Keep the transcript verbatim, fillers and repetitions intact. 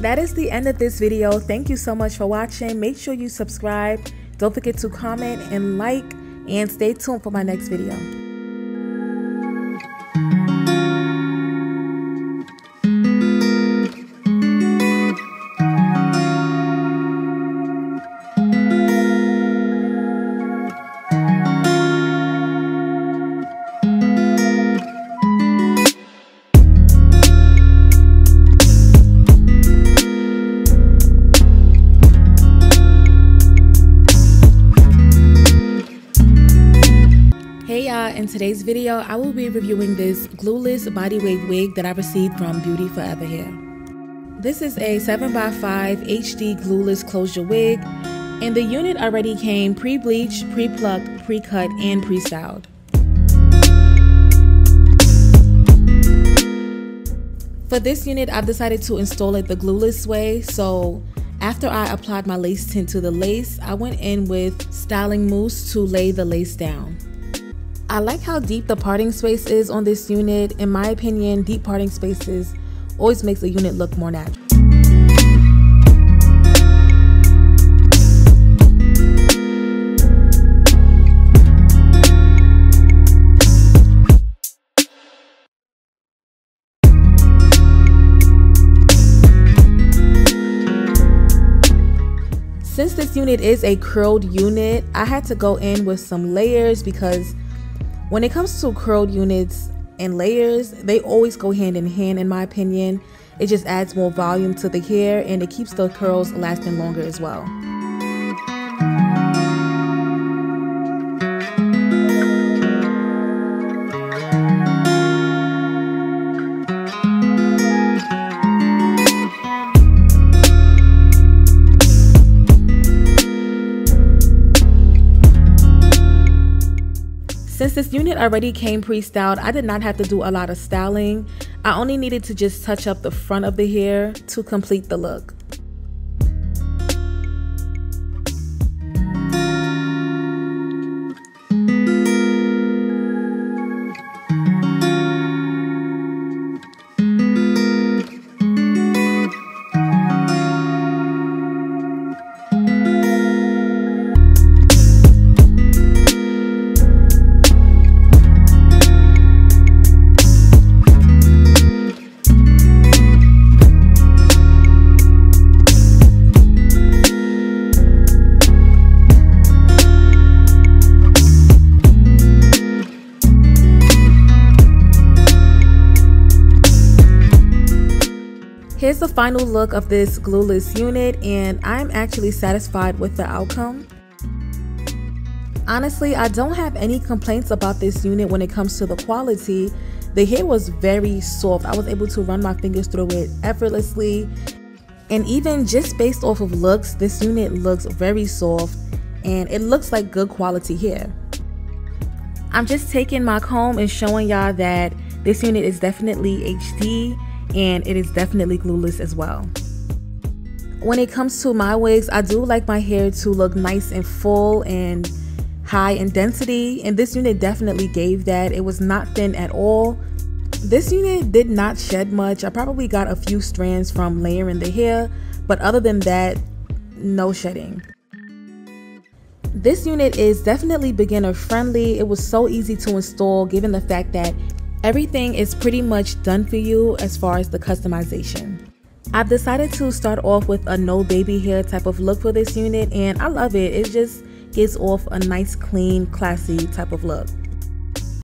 That is the end of this video. Thank you so much for watching. Make sure you subscribe. Don't forget to comment and like, and stay tuned for my next video. In today's video, I will be reviewing this glueless body wave wig that I received from Beauty Forever Hair. This is a seven by five H D glueless closure wig, and the unit already came pre-bleached, pre-plucked, pre-cut, and pre-styled. For this unit, I've decided to install it the glueless way, so after I applied my lace tint to the lace, I went in with styling mousse to lay the lace down. I like how deep the parting space is on this unit. In my opinion, deep parting spaces always makes a unit look more natural. Since this unit is a curled unit, I had to go in with some layers because when it comes to curled units and layers, they always go hand in hand in my opinion. It just adds more volume to the hair and it keeps the curls lasting longer as well. Since this unit already came pre-styled, I did not have to do a lot of styling. I only needed to just touch up the front of the hair to complete the look. Here's the final look of this glueless unit, and I'm actually satisfied with the outcome. Honestly, I don't have any complaints about this unit when it comes to the quality. The hair was very soft. I was able to run my fingers through it effortlessly. And even just based off of looks, this unit looks very soft and it looks like good quality hair. I'm just taking my comb and showing y'all that this unit is definitely H D. And it is definitely glueless as well. When it comes to my wigs, I do like my hair to look nice and full and high in density, and this unit definitely gave that. It was not thin at all. This unit did not shed much. I probably got a few strands from layering the hair, but other than that, no shedding. This unit is definitely beginner friendly. It was so easy to install given the fact that everything is pretty much done for you as far as the customization. I've decided to start off with a no baby hair type of look for this unit, and I love it. It just gives off a nice, clean, classy type of look.